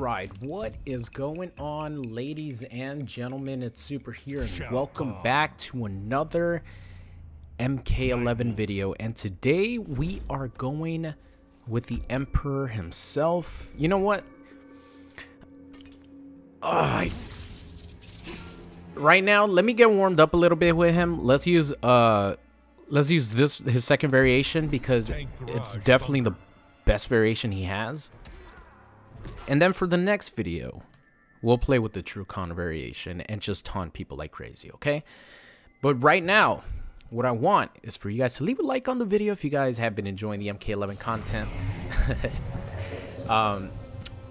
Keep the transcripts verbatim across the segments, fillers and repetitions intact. Alright, what is going on, ladies and gentlemen? It's Super here, and welcome back to another M K eleven video. And today we are going with the Emperor himself. You know what? Uh, I... Right now, let me get warmed up a little bit with him. Let's use uh, let's use this his second variation because it's definitely the best variation he has. And then for the next video, we'll play with the Shao Kahn variation and just taunt people like crazy, okay? But right now, what I want is for you guys to leave a like on the video if you guys have been enjoying the M K eleven content. um,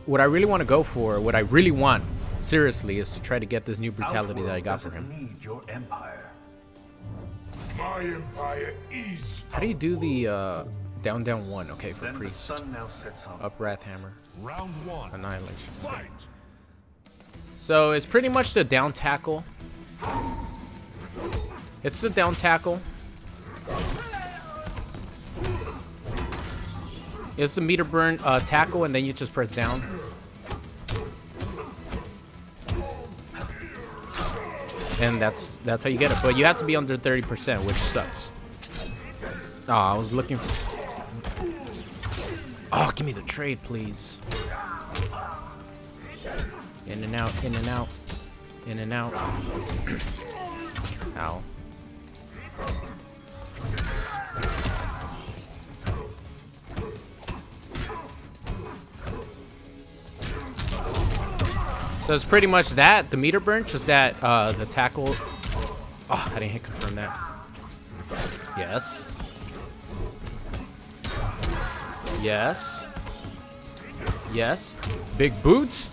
what I really want to go for, what I really want, seriously, is to try to get this new brutality that I got for him. How do you do the... Uh, Down, down one. Okay, for then priest. The sun now sets on. Up wrath hammer. Round one. Annihilation. Fight. Okay. So it's pretty much the down tackle. It's the down tackle. It's the meter burn uh, tackle, and then you just press down. And that's that's how you get it. But you have to be under thirty percent, which sucks. Oh, I was looking for. Oh, give me the trade, please. In and out, in and out, in and out. Ow. So it's pretty much that, the meter burn, just that, uh, the tackle. Oh, I didn't hit confirm that. Yes. Yes. Yes. Big boots.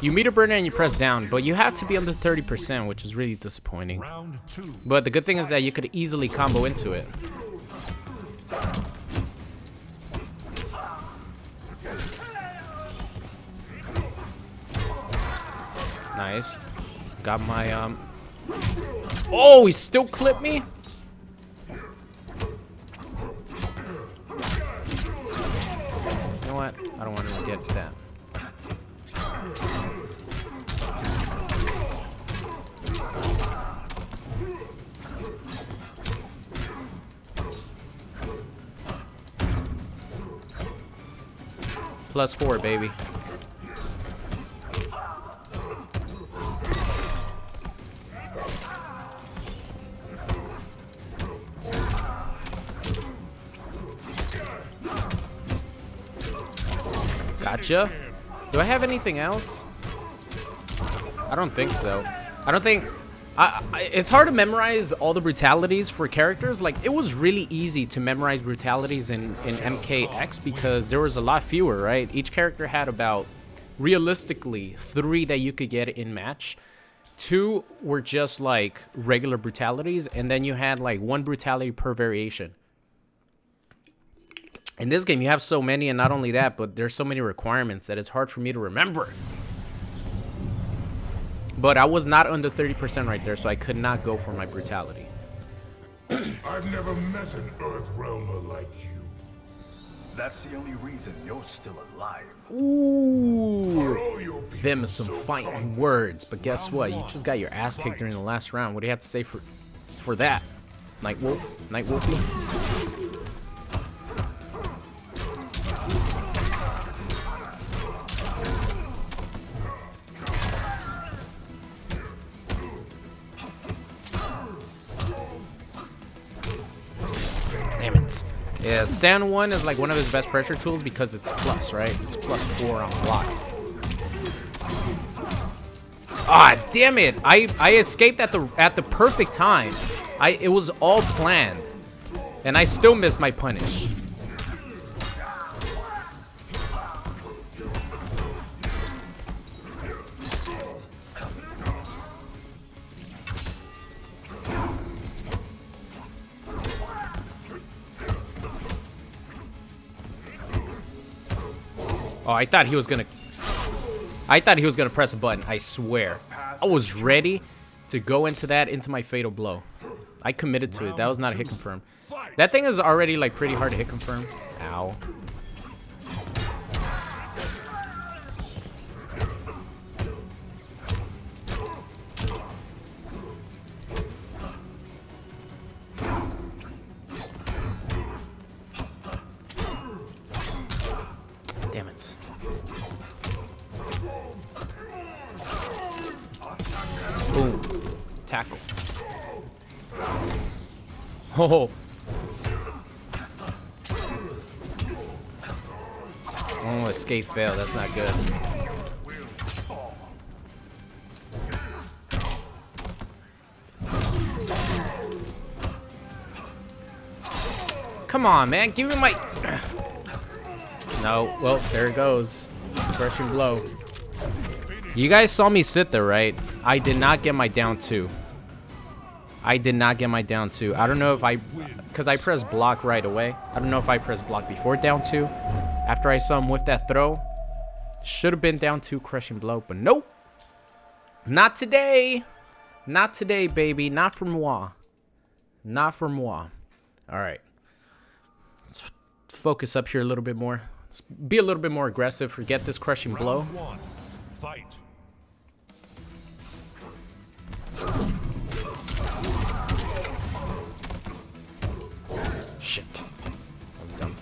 You meter burn and you press down, but you have to be under thirty percent, which is really disappointing. Round two. But the good thing is that you could easily combo into it. Nice. Got my um oh, he still clipped me? What? I don't want to get that. Plus four, baby. Gotcha. Do I have anything else? I don't think so. I don't think... I, I, it's hard to memorize all the brutalities for characters. Like, it was really easy to memorize brutalities in, in M K X because there was a lot fewer, right? Each character had about, realistically, three that you could get in match. Two were just, like, regular brutalities. And then you had, like, one brutality per variation. In this game, you have so many, and not only that, but there's so many requirements that it's hard for me to remember. But I was not under thirty percent right there, so I could not go for my brutality. I've never met an Earth Realmer like you. That's the only reason you're still alive. Ooh, them is some so fighting gone. Words, but guess round what? One, you just got your ass kicked during the last round. What do you have to say for, for that? Nightwolf? Nightwolfie? Yeah, stand one is like one of his best pressure tools because it's plus, right? It's plus four on block. Ah, damn it! I I escaped at the at the perfect time. I it was all planned, and I still missed my punish. Oh, I thought he was gonna I thought he was gonna press a button, I swear. I was ready to go into that, into my fatal blow. I committed to it. That was not a hit confirm. That thing is already like pretty hard to hit confirm. Ow. tackle. Oh. Oh, escape fail. That's not good. Come on, man. Give me my... No. Well, there it goes. Crushing blow. You guys saw me sit there, right? I did not get my down two. I did not get my down two. I don't know if I... Because I pressed block right away. I don't know if I pressed block before down two. After I saw him with that throw. Should have been down two crushing blow, but nope. Not today. Not today, baby. Not for moi. Not for moi. Alright. Let's focus up here a little bit more. Let's be a little bit more aggressive. Forget this crushing blow. Round one, fight. Shit. I was dumb.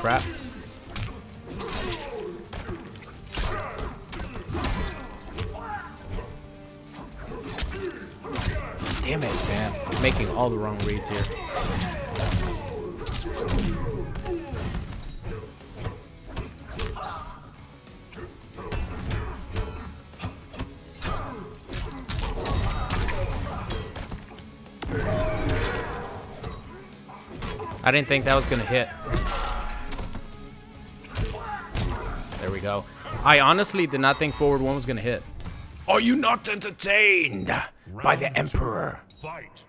Crap. Damn it, man. I'm making all the wrong reads here. I didn't think that was gonna hit. There we go. I honestly did not think forward one was gonna hit. Are you not entertained Round by the Emperor? Two, fight.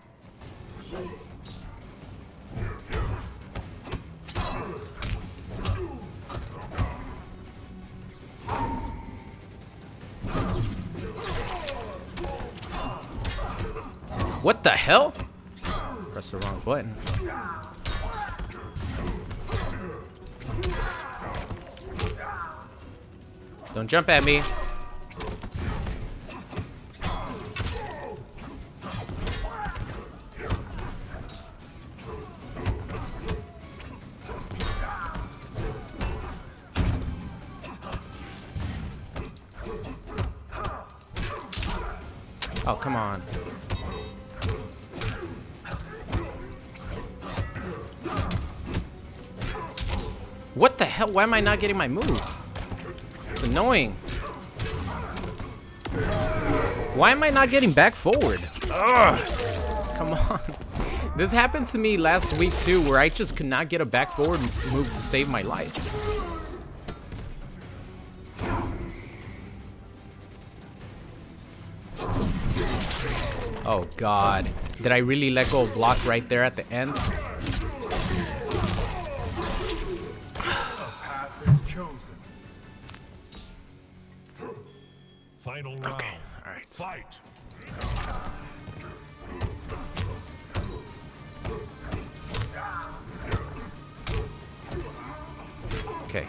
What the hell? Press the wrong button. Don't jump at me. Oh, come on. What the hell? Why am I not getting my move? Annoying. Why am I not getting back forward? Ugh. Come on. This happened to me last week too, where I just could not get a back forward move to save my life. Oh god. Did I really let go of block right there at the end? Final round. Okay, all right. Fight. Okay.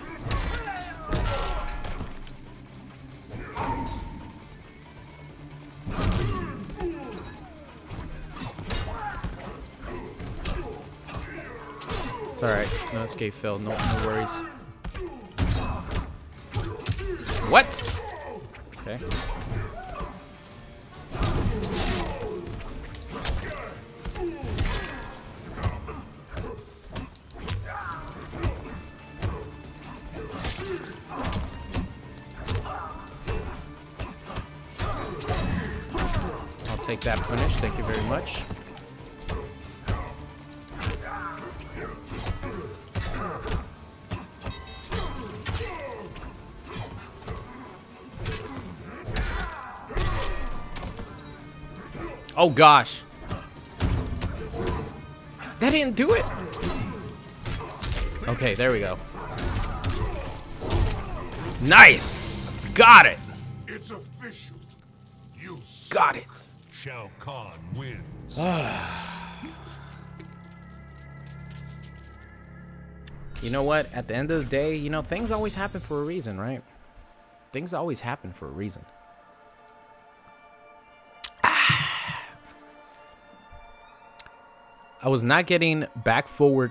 It's all right. No escape fail. No, no worries. What? Okay. I'll take that punish. Thank you very much. Oh gosh. That didn't do it. Okay, there we go. Nice. Got it. It's official. You got it. Shao Kahn wins. You know what? At the end of the day, you know, things always happen for a reason, right? Things always happen for a reason. I was not getting back forward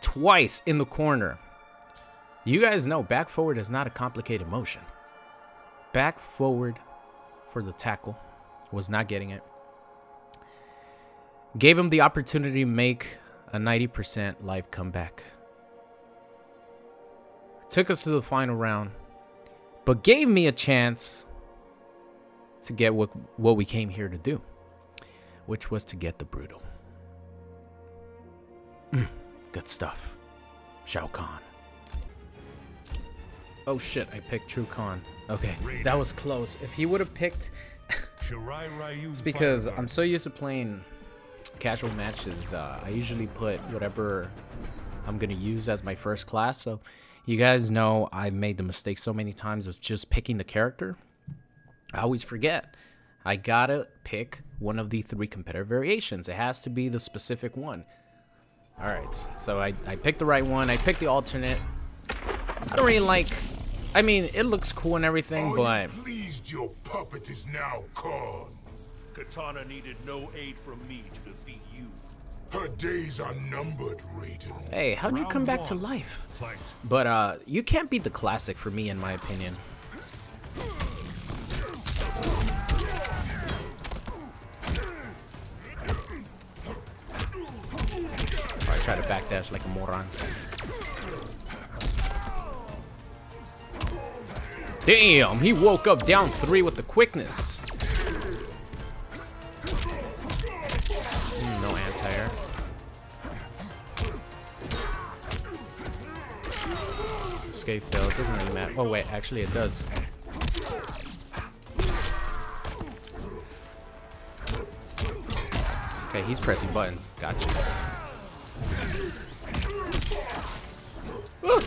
twice in the corner. You guys know back forward is not a complicated motion. Back forward for the tackle. Was not getting it. Gave him the opportunity to make a ninety percent live comeback. Took us to the final round. But gave me a chance to get what, what we came here to do. Which was to get the brutal. Mm, good stuff. Shao Kahn. Oh shit, I picked True Kahn. Okay, Raiden. That was close. If he would have picked... It's because I'm so used to playing casual matches. Uh, I usually put whatever I'm going to use as my first class. So you guys know I've made the mistake so many times of just picking the character. I always forget. I gotta pick one of the three competitor variations. It has to be the specific one. Alright, so I, I picked the right one. I picked the alternate. I don't really like... I mean, it looks cool and everything, oh, but... Pleased your puppet is now gone. Katana needed no aid from me to defeat you. Her days are numbered, Raiden. Hey, how'd Round you come back one. to life? Fight. But, uh, you can't beat the classic for me, in my opinion. I try to backdash like a moron. Damn, he woke up down three with the quickness. Mm, no anti-air. Escape fail, it doesn't really matter. Oh wait, actually it does. Okay, he's pressing buttons. Gotcha. Ooh.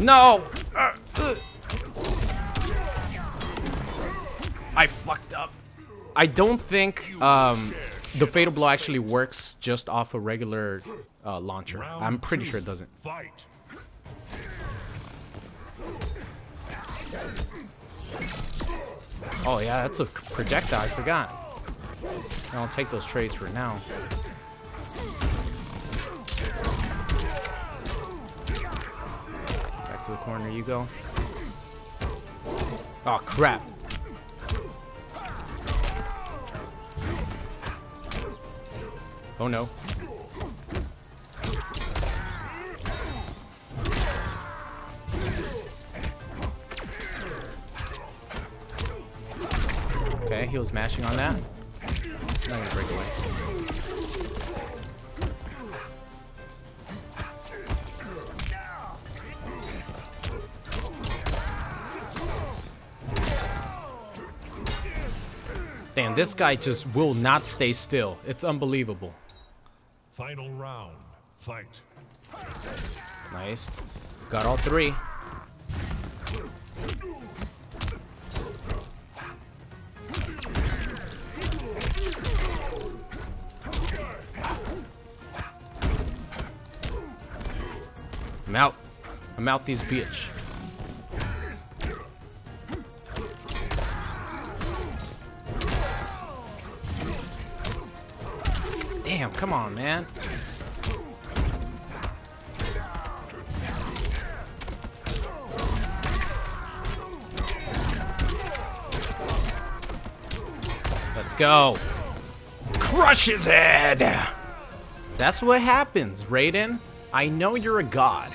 No! Uh, uh. I fucked up. I don't think um, the fatal blow actually works just off a regular uh, launcher. I'm pretty sure it doesn't. Oh yeah, that's a projectile. I forgot. I'll take those trades for now. To the corner you go. Oh crap. Oh no. Okay, he was mashing on that. I'm not gonna break away. Damn, this guy just will not stay still. It's unbelievable. Final round, fight. Nice. Got all three. I'm out. I'm out these bitch. Damn, come on, man. Let's go. Crush his head. That's what happens, Raiden. I know you're a god,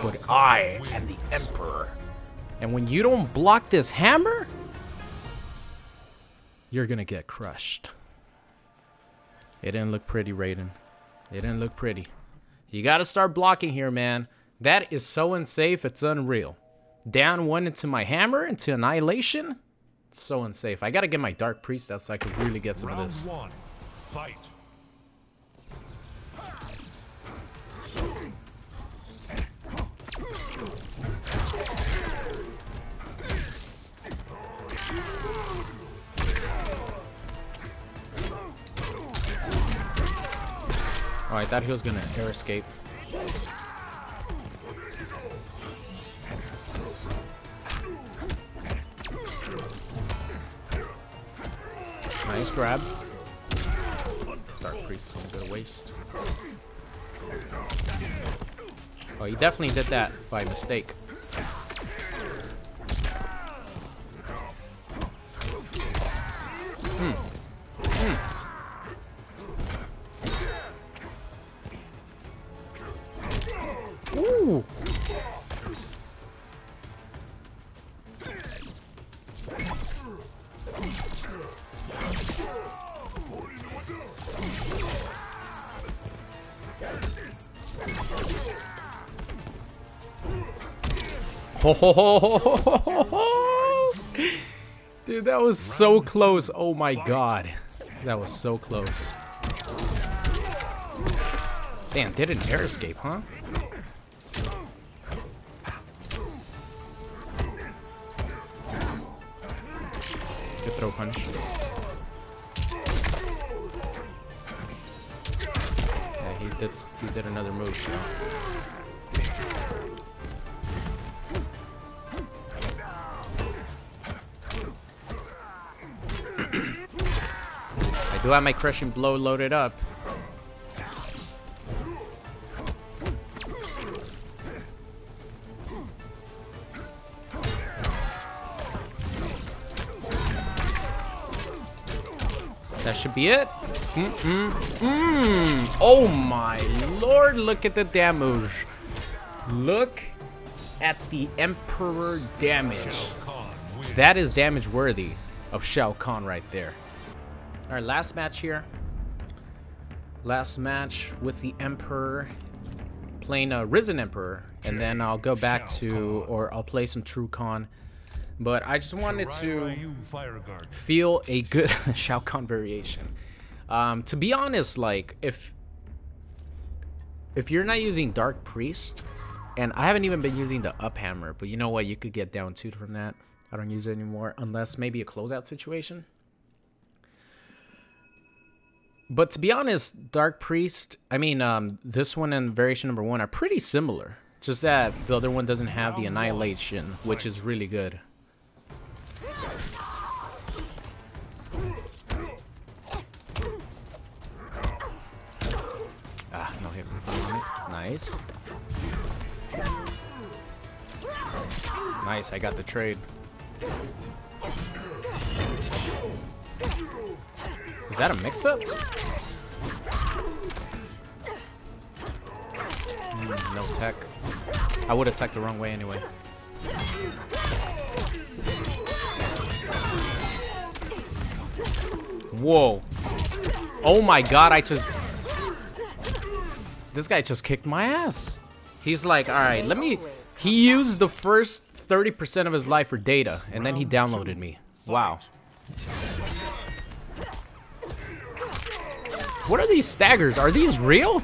but I am the emperor. And when you don't block this hammer, you're gonna get crushed. It didn't look pretty, Raiden. It didn't look pretty. You gotta start blocking here, man. That is so unsafe, it's unreal. Down one into my hammer, into annihilation. It's so unsafe. I gotta get my Dark Priest out so I can really get some Round of this. One, fight. Oh, I thought he was gonna air escape. grab. Dark Priest is only gonna waste. Oh, he definitely did that by mistake. Hmm. Hmm. Ooh. Ho ho ho ho ho ho ho. Dude, that was so close. Oh my god. That was so close. Damn, they didn't air escape, huh? Good throw punch. Yeah, he did, he did another move. So. I do have my crushing blow loaded up. That should be it. Mm, mm, mm. Oh my lord, look at the damage. Look at the Emperor damage. That is damage worthy of Shao Kahn right there. All right, last match here. Last match with the Emperor, playing a Risen Emperor. And then I'll go back to, or I'll play some True Kahn. But I just wanted to feel a good Shao Kahn variation. Um, to be honest, like, if if you're not using Dark Priest, and I haven't even been using the up hammer, but you know what? You could get down two from that. I don't use it anymore, unless maybe a closeout situation. But to be honest, Dark Priest, I mean, um, this one and variation number one are pretty similar. Just that the other one doesn't have the annihilation, which is really good. Ah, no hit. Nice. Nice, I got the trade. Is that a mix-up? Mm, no tech. I would have teched the wrong way anyway. Whoa. Oh my god, I just... This guy just kicked my ass. He's like, alright, let me... He used the first thirty percent of his life for data, and then he downloaded me. Wow. What are these staggers? Are these real?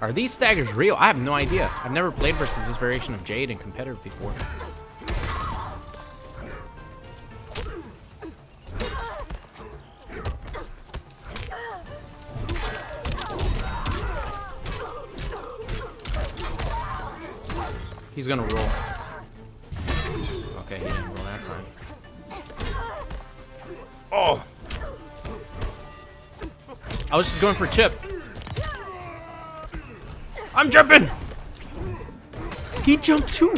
Are these staggers real? I have no idea. I've never played versus this variation of Jade and competitive before. He's gonna roll. Okay, he didn't roll that time. Oh! I was just going for a chip. I'm jumping! He jumped too!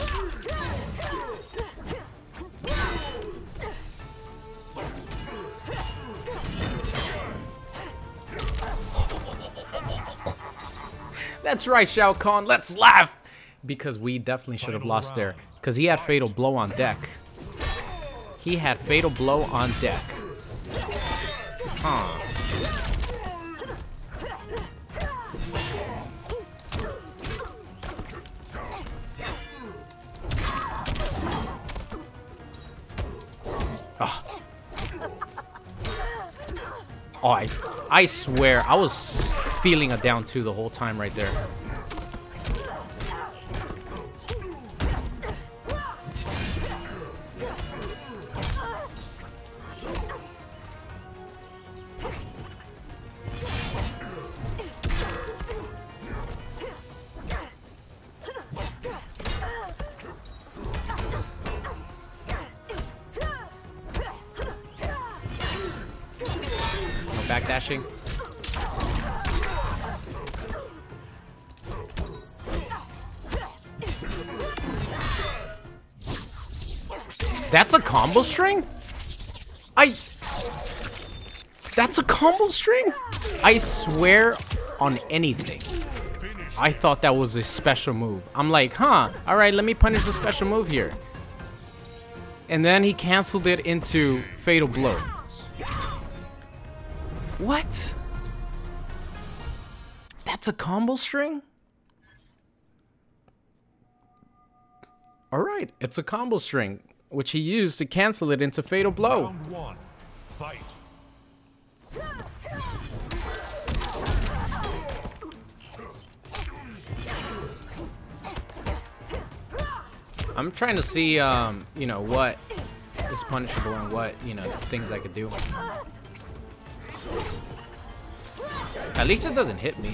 That's right, Shao Kahn, let's laugh! Because we definitely should have lost there. Because he had Fatal Blow on deck. He had Fatal Blow on deck. Huh. Oh. Oh, I, I swear, I was feeling a down two the whole time right there. backdashing. That's a combo string? I... That's a combo string? I swear on anything. I thought that was a special move. I'm like, huh, alright, let me punish the special move here. And then he canceled it into Fatal Blow. What? That's a combo string? Alright, it's a combo string, which he used to cancel it into Fatal Blow. Round one, fight. I'm trying to see, um, you know, what is punishable and what, you know, things I could do. At least it doesn't hit me.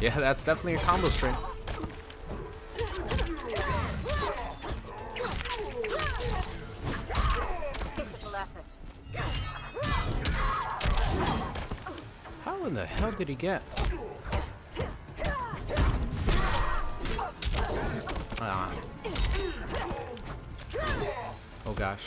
Yeah, that's definitely a combo string. How in the hell did he get? Ah. Oh gosh.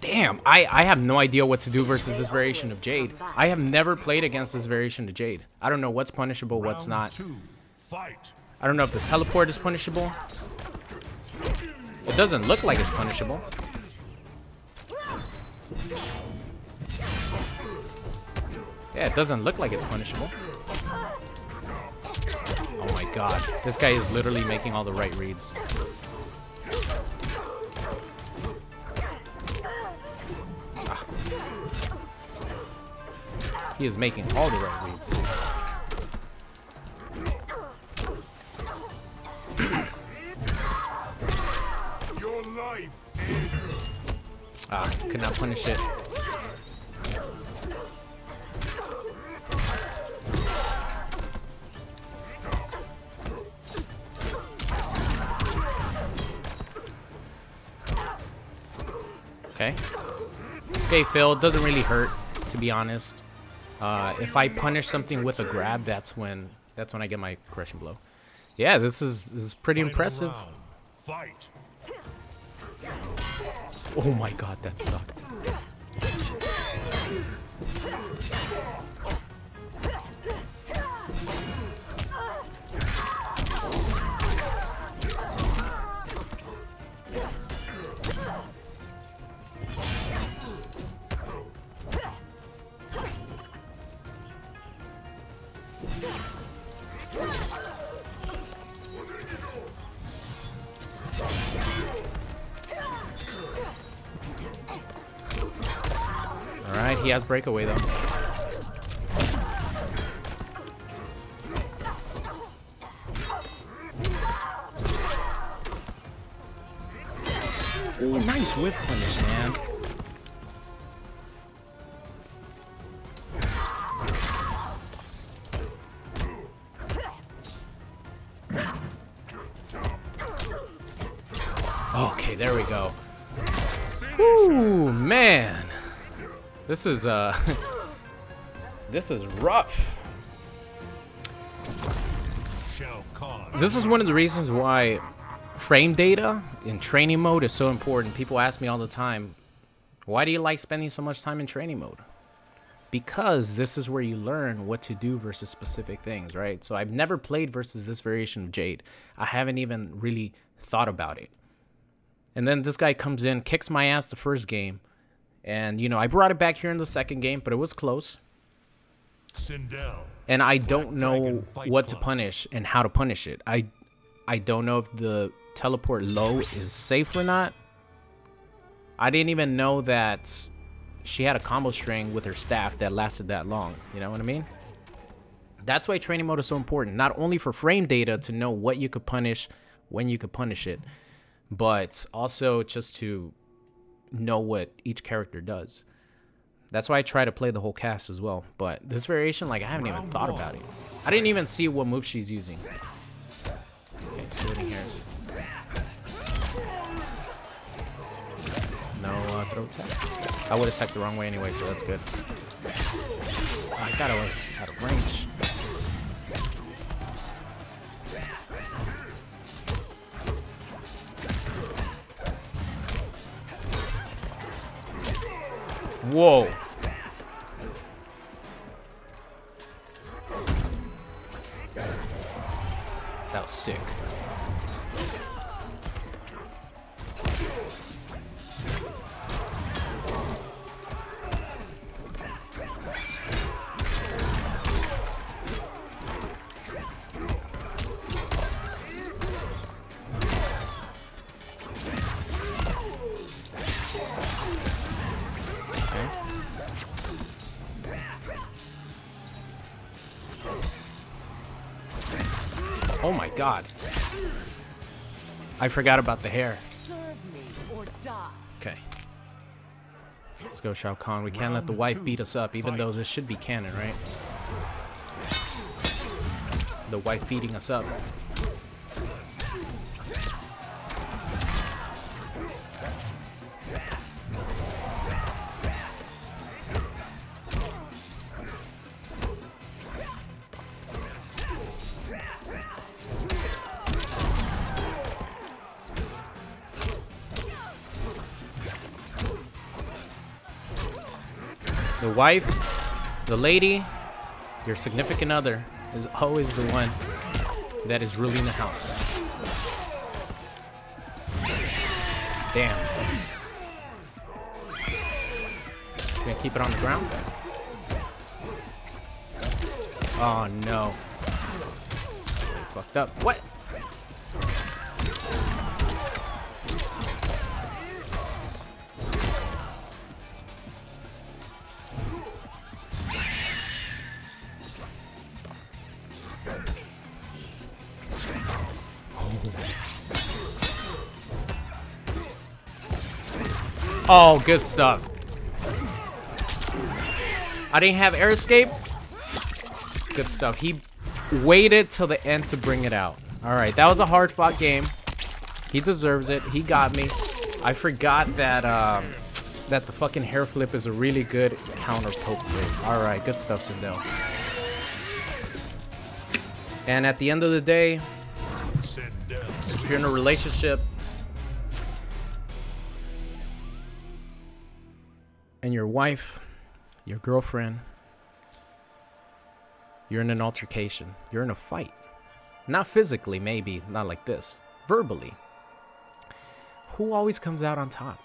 Damn, I, I have no idea what to do versus this variation of Jade. I have never played against this variation of Jade. I don't know what's punishable, what's not. I don't know if the teleport is punishable. It doesn't look like it's punishable. Yeah, it doesn't look like it's punishable. Oh my god. This guy is literally making all the right reads. He is making all the right reads. Your life. Ah, could not punish it. Okay. Stay filled, doesn't really hurt, to be honest. Uh, if I punish something with a grab, that's when that's when I get my crushing blow. Yeah, this is this is pretty impressive. Fight. Oh my god, that sucked. Alright, he has breakaway though. Ooh, nice whiff punish, man. Okay, there we go. Ooh, man. This is, uh, this is rough. This is one of the reasons why frame data in training mode is so important. People ask me all the time, why do you like spending so much time in training mode? Because this is where you learn what to do versus specific things, right? So I've never played versus this variation of Jade. I haven't even really thought about it. And then this guy comes in, kicks my ass the first game. And, you know, I brought it back here in the second game, but it was close. Sindel, and I don't know what to punish and how to punish it. I I don't know if the teleport low is safe or not. I didn't even know that she had a combo string with her staff that lasted that long. You know what I mean? That's why training mode is so important. Not only for frame data to know what you could punish, when you could punish it, but also just to know what each character does. That's why I try to play the whole cast as well. But this variation, like, I haven't even thought about it. I didn't even see what move she's using. Okay, splitting hairs. No uh, throw attack. I would attack the wrong way anyway, so that's good. Oh, I thought I was out of range. Whoa. That was sick. Oh my god. I forgot about the hair. Okay. Let's go, Shao Kahn. We can't let the wife beat us up, even though this should be canon, right? The wife beating us up. The wife, the lady, your significant other is always the one that is ruling the house. Damn. Gonna keep it on the ground? Oh no. Really fucked up. What? Oh, good stuff. I didn't have air escape. Good stuff. He waited till the end to bring it out. All right, that was a hard fought game. He deserves it. He got me. I forgot that um, that the fucking hair flip is a really good counter poke move. All right, good stuff, Sindel. And at the end of the day, if you're in a relationship and your wife, your girlfriend, you're in an altercation, you're in a fight. Not physically, maybe, not like this, verbally. Who always comes out on top?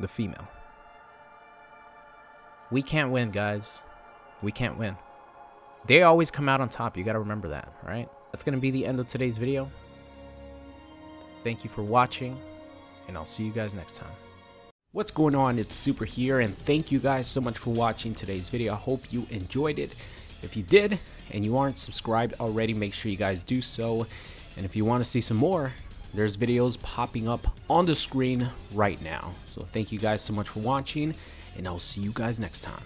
The female. We can't win, guys. We can't win. They always come out on top. You got to remember that, right? That's going to be the end of today's video. Thank you for watching, and I'll see you guys next time. What's going on? It's Super here, and thank you guys so much for watching today's video. I hope you enjoyed it. If you did and you aren't subscribed already, make sure you guys do so. And if you want to see some more, there's videos popping up on the screen right now. So thank you guys so much for watching, and I'll see you guys next time.